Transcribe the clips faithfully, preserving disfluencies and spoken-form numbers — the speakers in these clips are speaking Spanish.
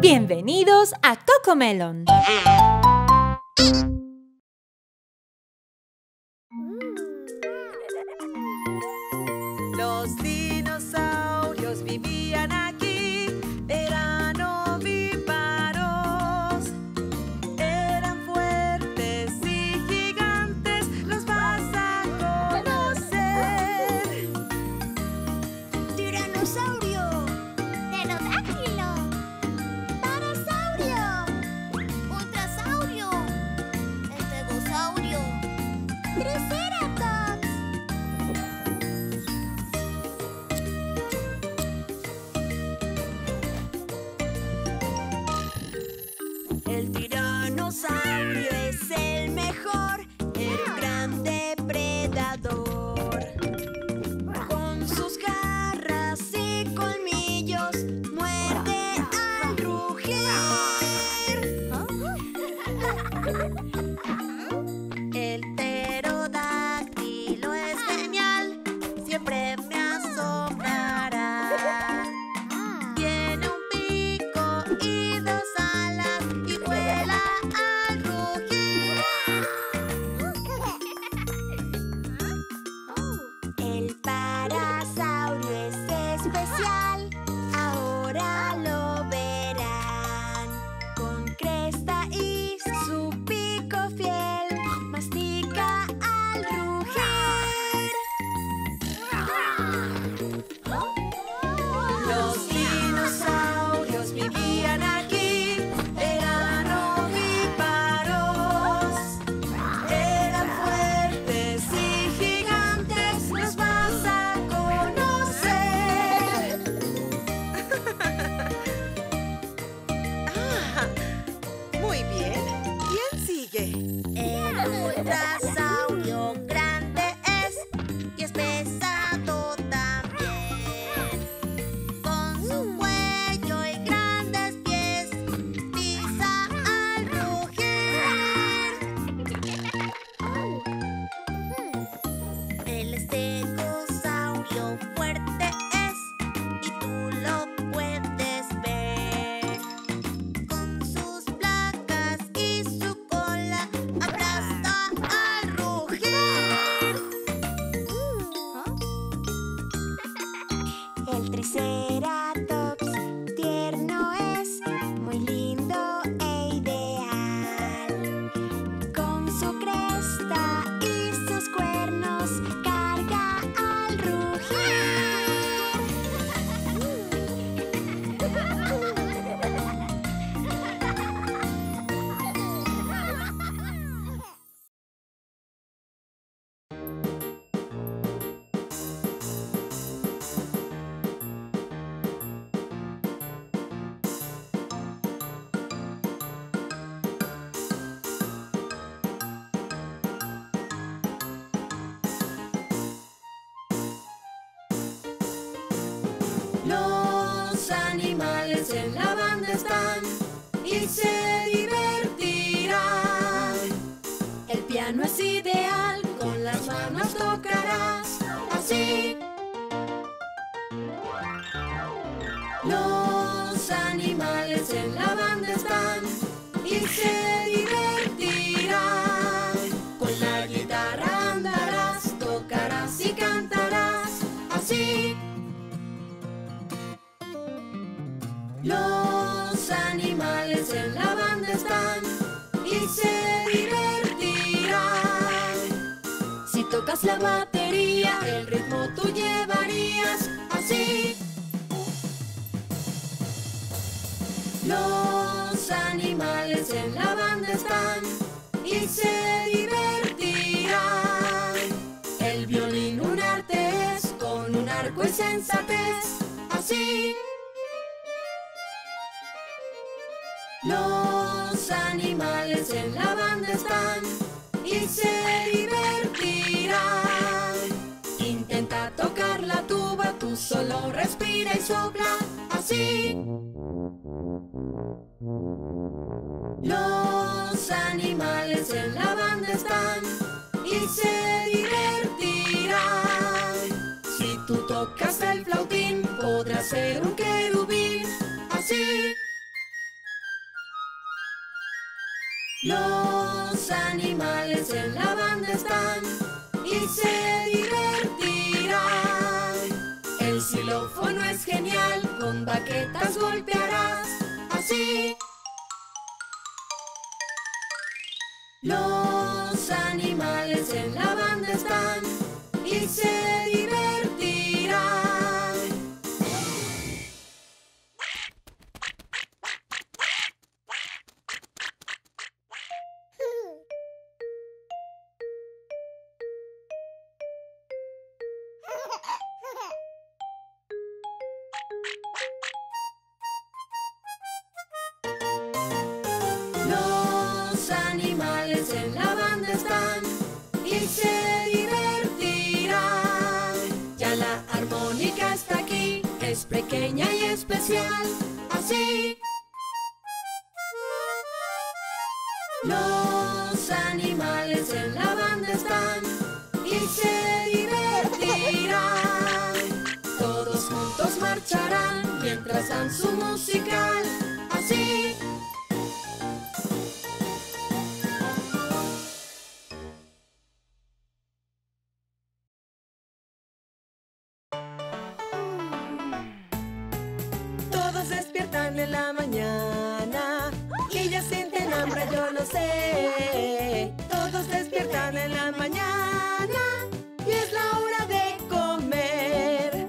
Bienvenidos a CoComelon. Los dinosaurios vivían aquí, eran ovíparos, eran fuertes y gigantes, los vas a conocer. Tiranosaurio, pterodáctilo, parasaurio, ultrasaurio, estegosaurio, triceratops. El tiranosaurio es el mejor, el gran depredador. Con sus garras y colmillos muerde al rugir. El pterodáctilo es genial, siempre me asombrará. Tiene un pico y dos alas. Ultrasaurio grande es y es pesado también. Con su cuello y grandes pies pisa al rugir. El estegosaurio fuerte es y tú lo puedes ver. Con sus placas y su cola abraza. El triceratops tierno es, muy lindo e ideal. Con su cresta y sus cuernos carga al rugir. Los animales en la banda están y se divertirán. El piano es ideal, con las manos tocarás así. Los animales en la banda están y se divertirán. Con la guitarra andarás, tocarás y cantarás así. Los animales en la banda están y se divertirán. Si tocas la batería, el ritmo tú llevarías así. Los animales en la banda están y se divertirán. El violín un arte es, con un arco y sensatez, así. Los animales en la banda están y se divertirán. Intenta tocar la tuba, tú solo respira y sopla así. Los animales en la banda están y se divertirán. Si tú tocas el flautín, podrás ser un querubín, así. Los animales en la banda están y se divertirán. El xilófono es genial, con baquetas golpearás, así. Los animales en la banda están y se divertirán. Los animales en la banda están y se divertirán. Ya la armónica está aquí, es pequeña y especial, así. Los animales en la banda están y se divertirán. Todos juntos marcharán mientras dan su musical, así. En la mañana y ya sienten hambre, yo no sé. Todos despiertan en la mañana y es la hora de comer.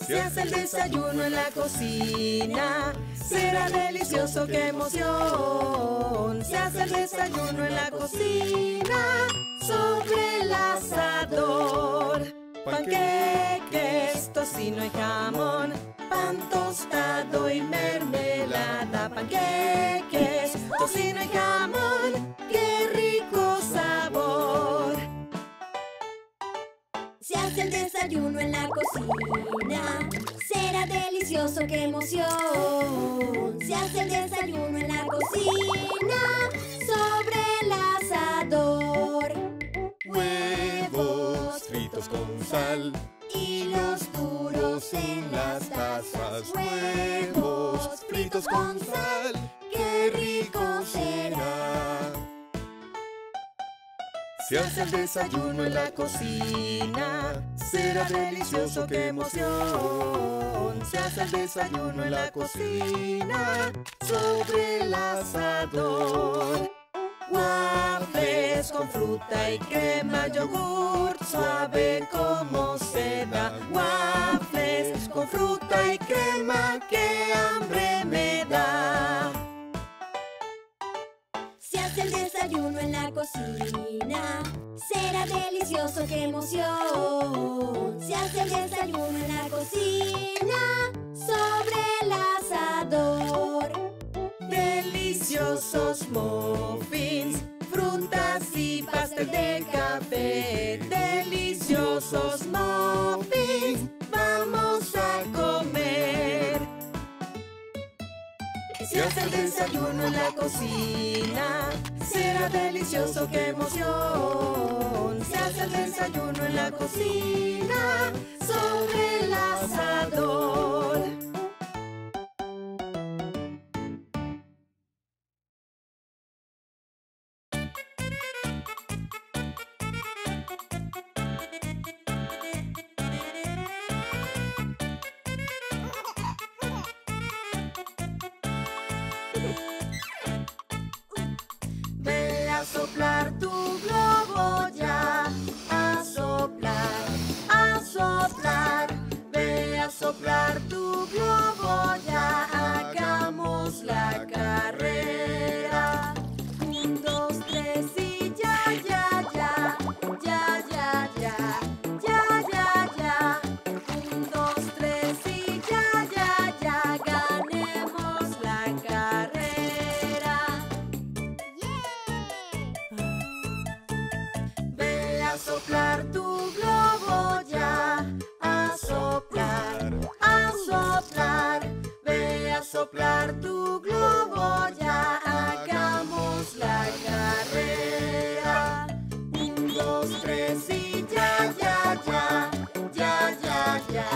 Se hace el desayuno en la cocina, será delicioso, qué emoción. Se hace el desayuno en la cocina sobre el asador. Panqueques, tocino y jamón, pan tostado y mermelada, panqueques, tocino y jamón, ¡qué rico sabor! Se hace el desayuno en la cocina, será delicioso, ¡qué emoción! Se hace el desayuno en la cocina, sobre el asador. Huevos fritos con sal y los puros en las tazas. Huevos fritos con sal, qué rico será. Se hace el desayuno en la cocina, será delicioso, qué emoción. Se hace el desayuno en la cocina, sobre el asador. Waffles con fruta y crema, yogur suave como seda. Waffles con fruta y crema, ¡qué hambre me da! Se hace el desayuno en la cocina, será delicioso, ¡qué emoción! Se hace el desayuno en la cocina, sobre el asador. Deliciosos muffins, frutas y pastel de café. Deliciosos muffins, vamos a comer. Se hace el desayuno en la cocina, será delicioso, qué emoción. Se hace el desayuno en la cocina, sobre el asador. Soplar tu globo ya, a soplar, a soplar. Ve a soplar tu globo ya, hagamos la carrera. Un, dos, tres y ya, ya, ya, ya, ya, ya, ya, ya, ya. Un, dos, tres y ya, ya, ya, ganemos la carrera. A soplar tu globo ya, a soplar, a soplar. Ve a soplar tu globo ya, hagamos la carrera. Un, dos, tres y ya, ya, ya, ya, ya, ya.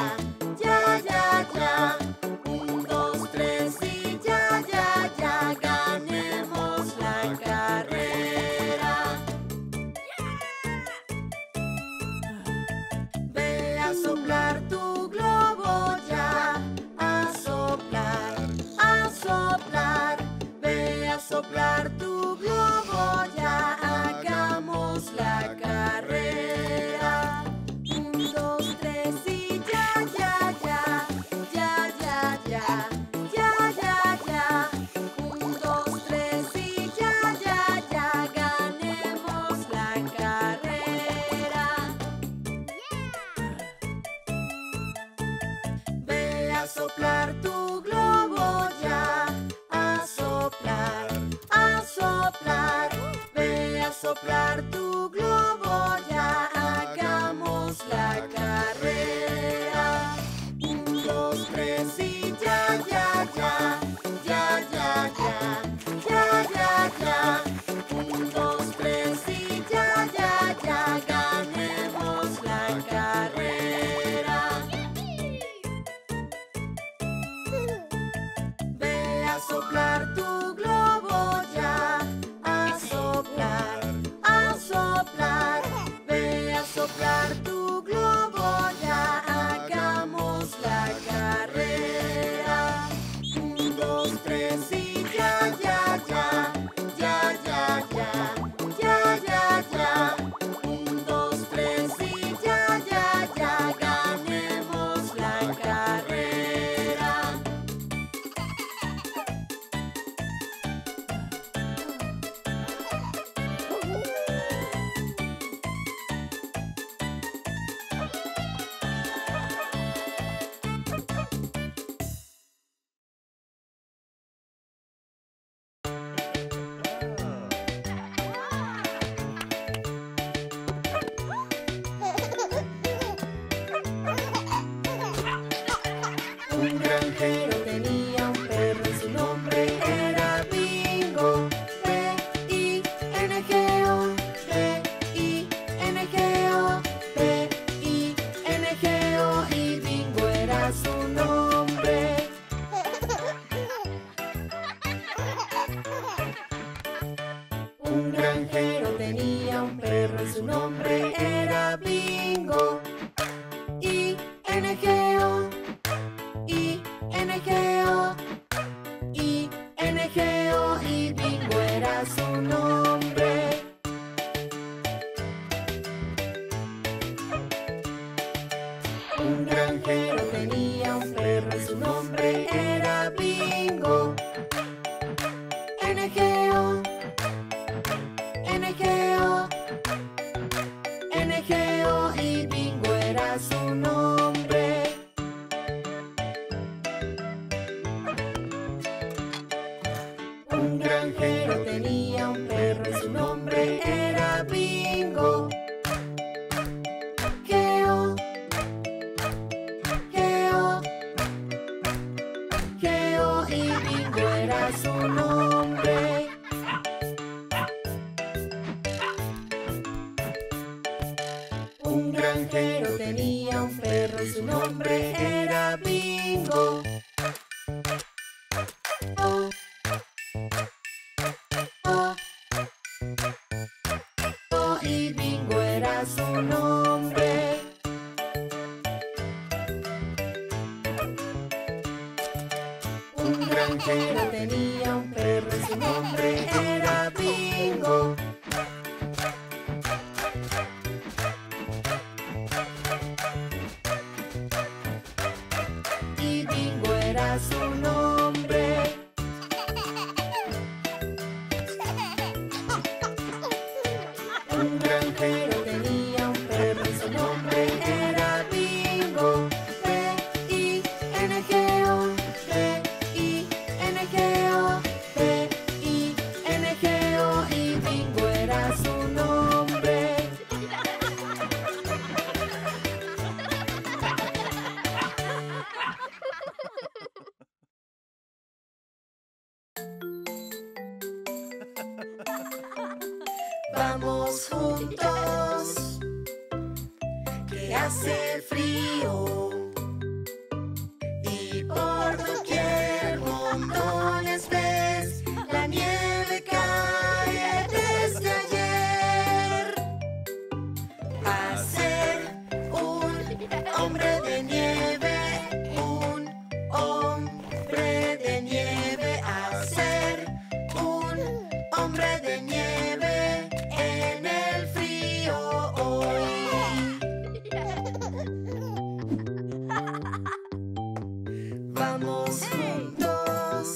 Vamos juntos,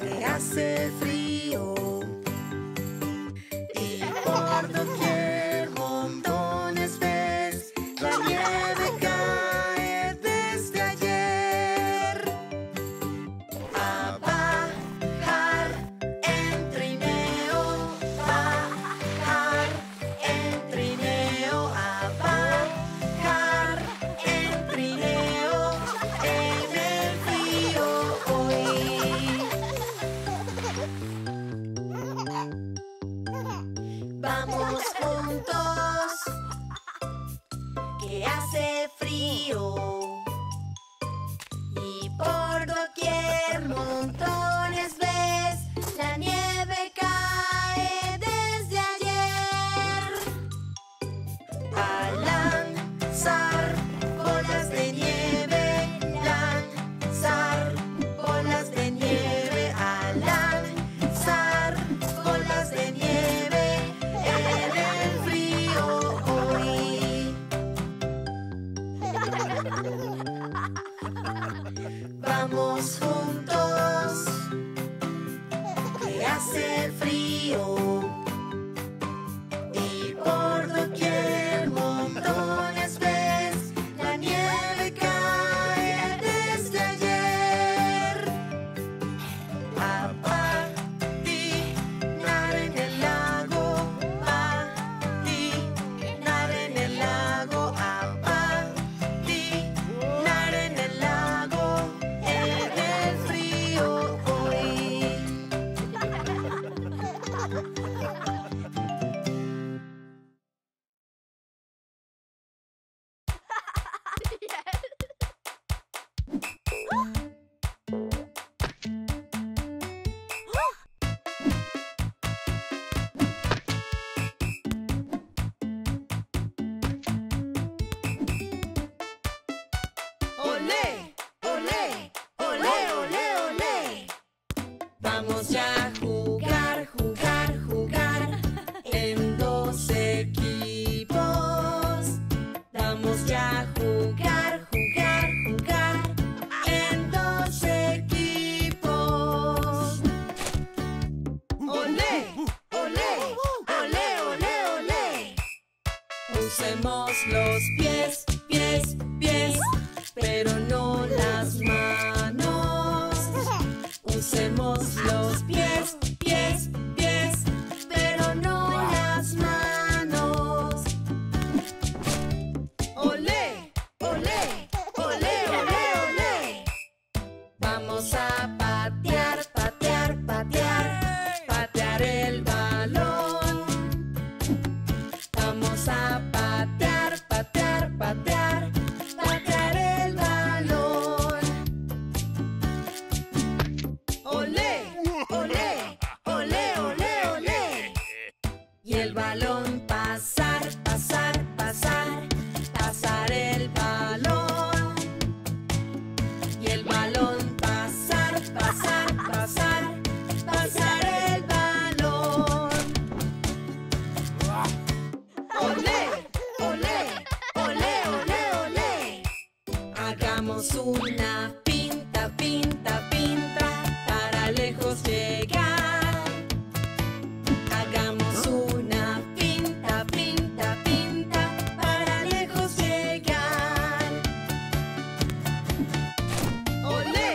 que hace frío y por doquier montones ves. La nieve cae desde ayer. A bajar en trineo, bajar en trineo, a bajar en trineo. Vamos juntos, que hace frío y por doquier montones ves. La nieve cae desde ayer. Al lanzar bolas de nieve, lanzar bolas de nieve, al lanzar bolas de nieve. Vamos juntos, que hace frío y por doquier montones ves. La nieve cae desde ayer. A patinar en el lago, patinar en el lago, a patinar en el lago. ¡Olé! ¡Olé! ¡Olé! ¡Olé! ¡Olé! Vamos ya a jugar, jugar, jugar en dos equipos. Vamos ya a jugar, jugar, jugar en dos equipos. ¡Olé! ¡Olé! ¡Olé! ¡Olé! ¡Olé! Usemos los pies, pies, pies, pero no las manos. Usemos los pies, pies, pies, pero no las manos. ¡Olé! ¡Olé! ¡Olé! ¡Olé! ¡Olé! Vamos a patear, patear, patear, patear el balón. Vamos a patear, patear, patear, patear el balón. El balón pasar, pasar, pasar, pasar el balón. Y el balón pasar, pasar, pasar, pasar el balón. ¡Olé! ¡Olé! ¡Olé! ¡Olé! ¡Olé! Hagamos una pinta, pinta, pinta para lejos llegar. Hagamos una pinta, pinta, para lejos llegar. ¡Olé!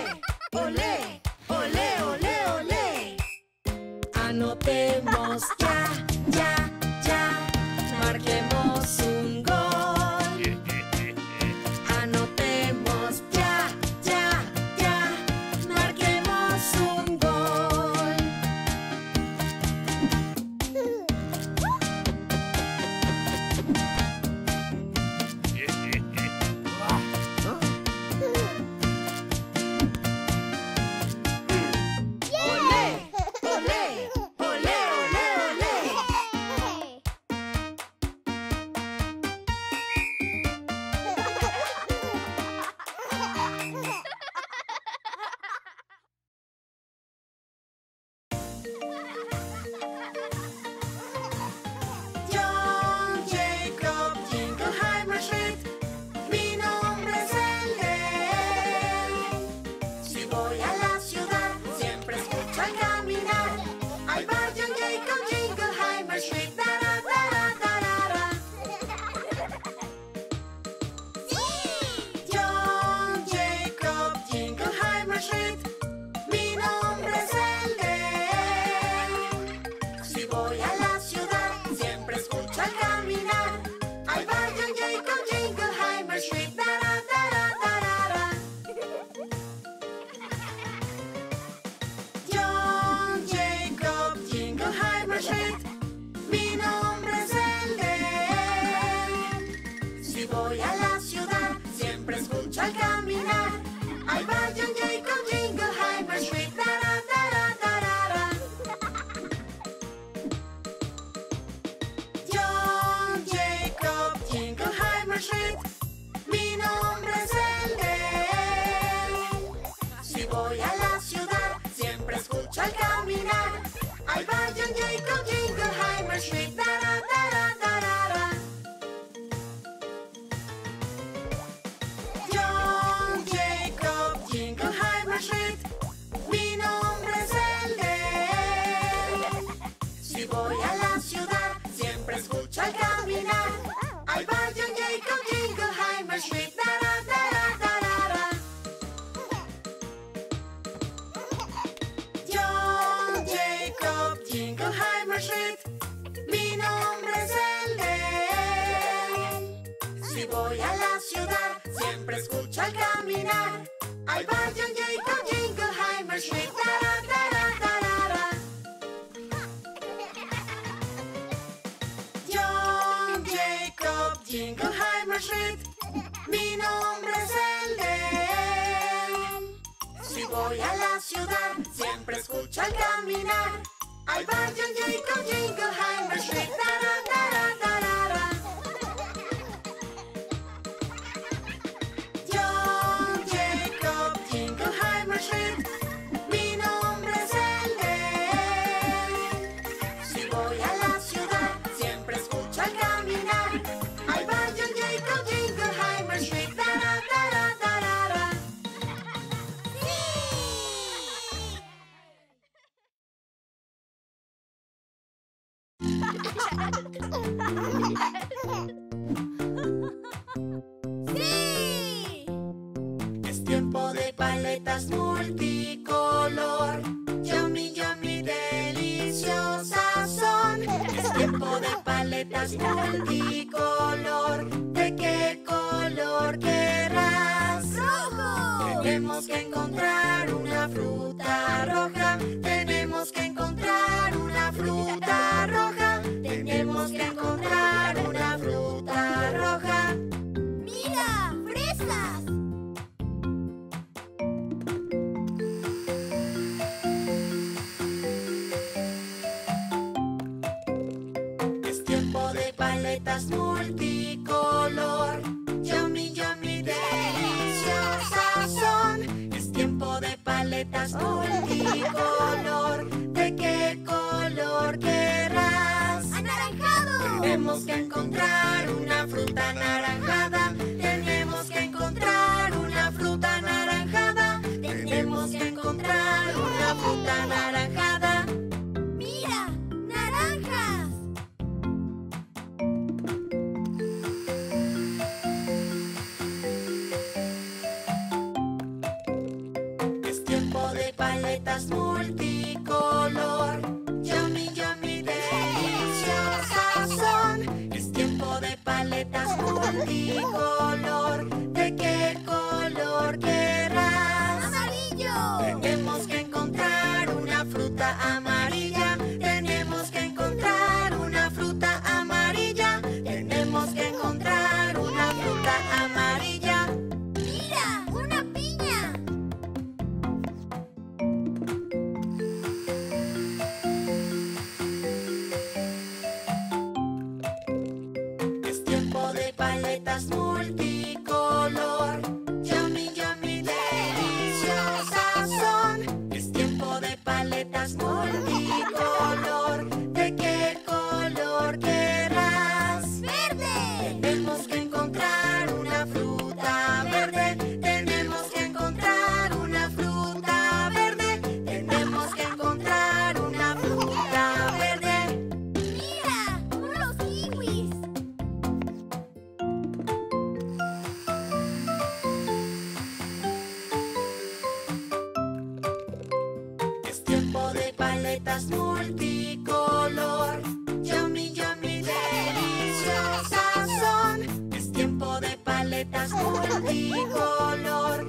¡Olé! ¡Olé! ¡Olé! ¡Olé! Anotemos ya, ya, ya. Marquemos un gol. Anotemos ya, ya. I bought you Jacob Jingleheimer Schmidt. John Jacob Jingleheimer Schmidt. Mi nombre es el de él. Si voy a la ciudad, siempre escucho al caminar. I bought you Jacob Jingleheimer Schmidt. ¡Sí! Es tiempo de paletas multicolor. Yummy, yummy, deliciosa son. Es tiempo de paletas multicolor. ¿De qué color querrás? ¡Rojo! Tenemos que encontrar una fruta roja. Tenemos que encontrar una fruta roja. Tenemos que encontrar una fruta roja. ¡Mira! ¡Fresas! Es tiempo de paletas multicolor. Yummy, yummy, deliciosas son. Es tiempo de paletas multicolor. ¿De qué color querrás? Tenemos que encontrar una fruta anaranjada. Tenemos que encontrar una fruta anaranjada. Tenemos que encontrar una fruta anaranjada. ¡Mira! ¡Naranjas! Es tiempo de paletas multicolor. Yummy, yummy, deliciosas son. Es tiempo de paletas multicolor. ¿De qué color querrás? ¡Amarillo! Tenemos que encontrar una fruta amarilla. Tenemos que encontrar una fruta amarilla. Tenemos que encontrar una fruta amarilla. ¡Mira! ¡Una piña! Paletas multicolor. Yummy, yummy, deliciosas son. Es tiempo de paletas multicolor. ¿De qué color querrás? ¡Verde! Tenemos que encontrar una fruta verde. Tenemos que encontrar una fruta verde. Tenemos que encontrar una fruta verde. ¡Mira! ¡Unos kiwis! Paletas multicolor. Yummy, yummy, deliciosas son. Es tiempo de paletas multicolor.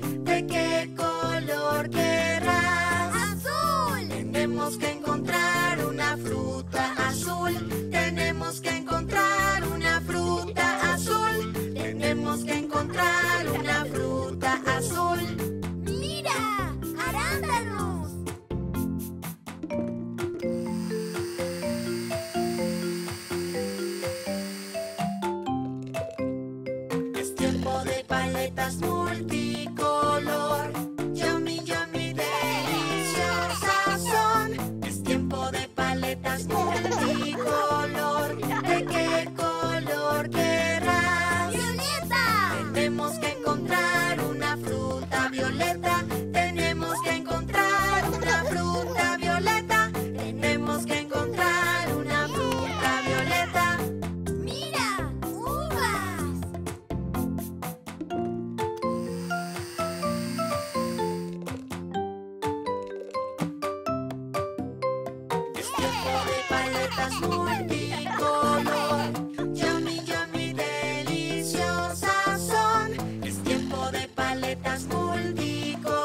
¿De qué color querrás? ¡Azul! Tenemos que encontrar una fruta azul. Tenemos que encontrar una fruta azul. Tenemos que encontrar una fruta azul. ¡Mira! ¡Arándanos! Paletas multicolor. Yummy, yummy, deliciosas son. Es tiempo de paletas multicolor. ¿De qué color querrás? ¡Violeta! Tenemos que encontrar una fruta violeta. Tenemos que encontrar una fruta violeta. Tenemos que encontrar una fruta violeta. ¡Mira! ¡Uvas! Paletas multicolor. Yummy, yummy, deliciosas son. Es tiempo de paletas multicolor.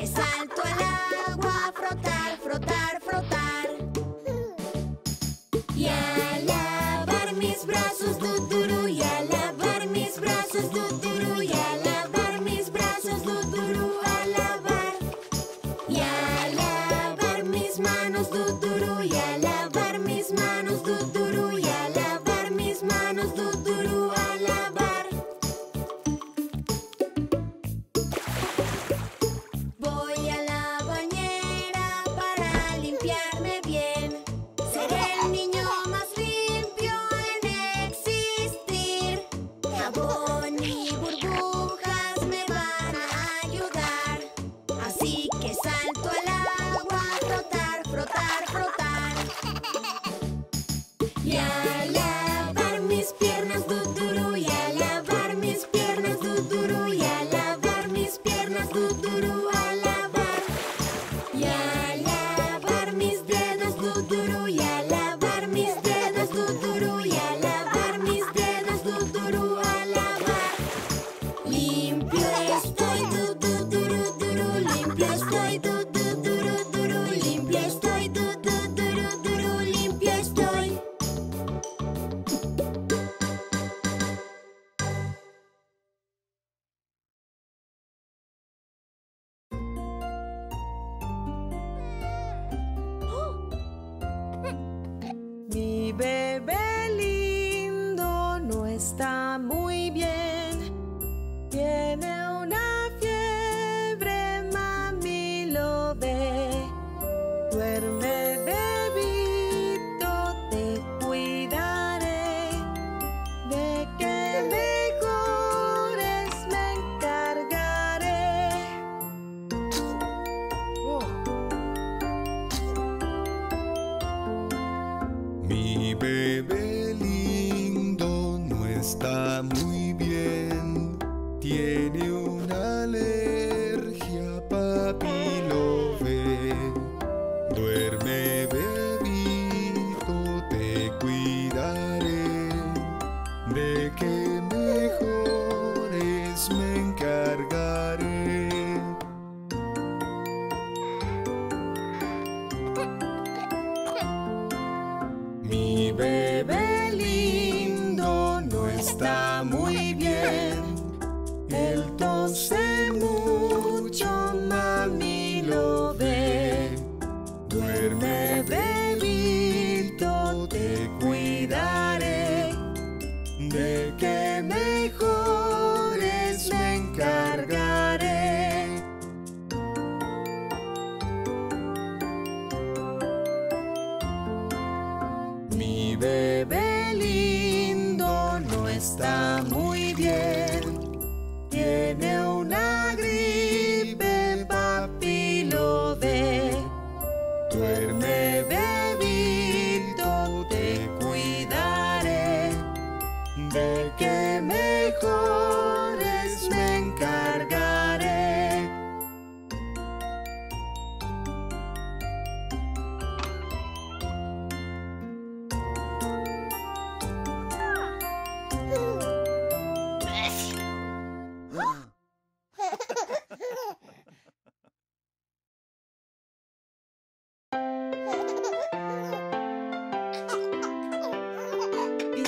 que salto al agua a frotar, frotar, frotar y a lavar mis brazos, tuturu, y a lavar mis brazos, tuturu, y a lavar mis brazos, tuturu, a lavar y a lavar mis manos, tuturu, y a lavar mis manos, tuturu, y a lavar mis manos, tuturu, a lavar.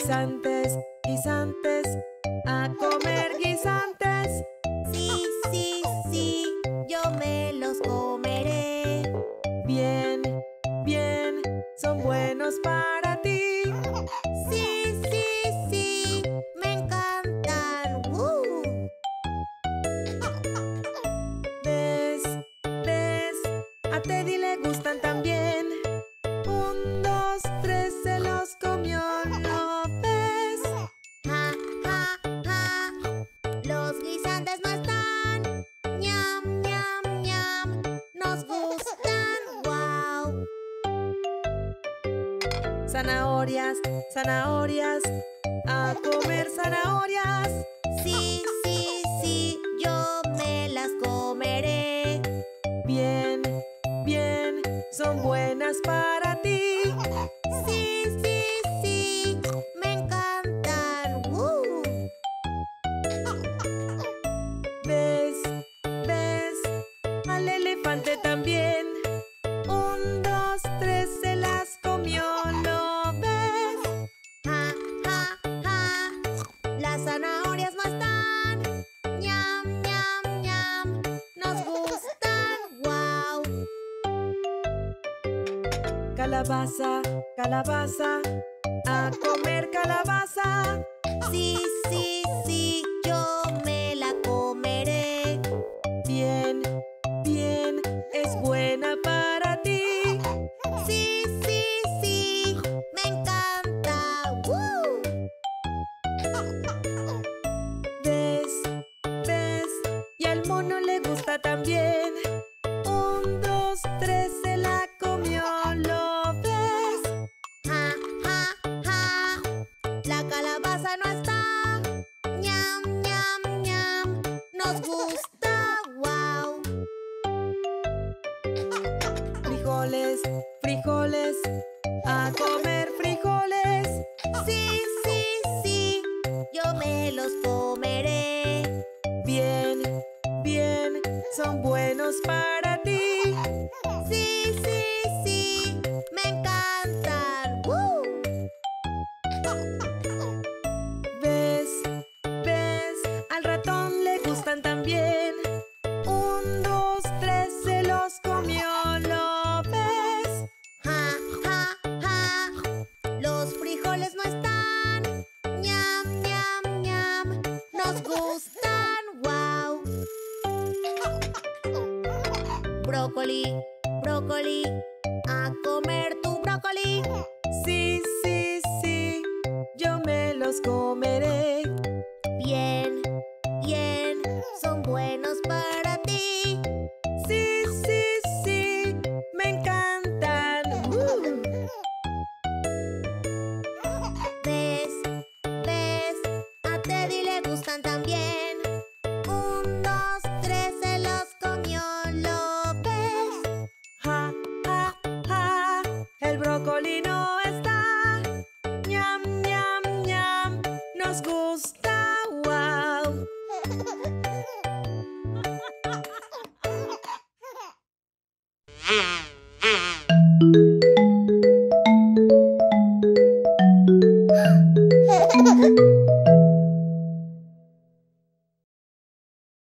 Guisantes, guisantes, a comer guisantes. Sí, sí, sí, yo me los comeré. Bien, bien, son buenos para ti. Sí, sí, sí, me encantan. ¡Uh! ¿Ves? ¿Ves? A Teddy le gustan también. Un, dos, tres, se los comió. Zanahorias, zanahorias, a comer zanahorias. Sí, sí, sí, yo me las comeré. Bien, bien, son buenas para ti. Sí, sí, sí, me encantan. ¡Uh! ¿Ves? ¿Ves? ¡Alele! calabaza, calabaza, a comer calabaza. Sí, sí, sí, yo me la comeré. Bien, bien, es buena para ti. Sí, sí, sí, me encanta. ¡Woo! ¿Ves? ¿Ves? Y al mono le gusta también. Un, dos, tres, se la comió, ¿lo ves? ¡Ja, ja, ja! La calabaza no está. ¡Ñam, ñam, ñam! ¡Nos gusta! ¡Wow! Frijoles, frijoles, a comer frijoles. Sí, sí, sí, yo me los comeré. Bien, bien, son buenos para ti. Sí, sí, sí, me encantan. ¡Woo! ¿Ves? ¿Ves? Al ratón le gustan también. Un, dos, tres, se los comió, ¿lo ves? ¡Ja, ja, ja! Los frijoles no están. ¡Ñam, ñam, ñam! ¡Nos gustan! ¡Wow! Brócoli, brócoli, a comer tu brócoli. Sí, sí, sí, yo me los comeré. Bien, bien, son buenos para ti. Sí, sí, sí, me encantan. ¡Uh! ¿Ves? ¿Ves? A Teddy le gustan también. Un, dos, tres, se los comió, ¿lo ves? ¡Ja, ja, ja! El brócoli no está. ¡Ñam, ñam, ñam! ¡Nos gusta!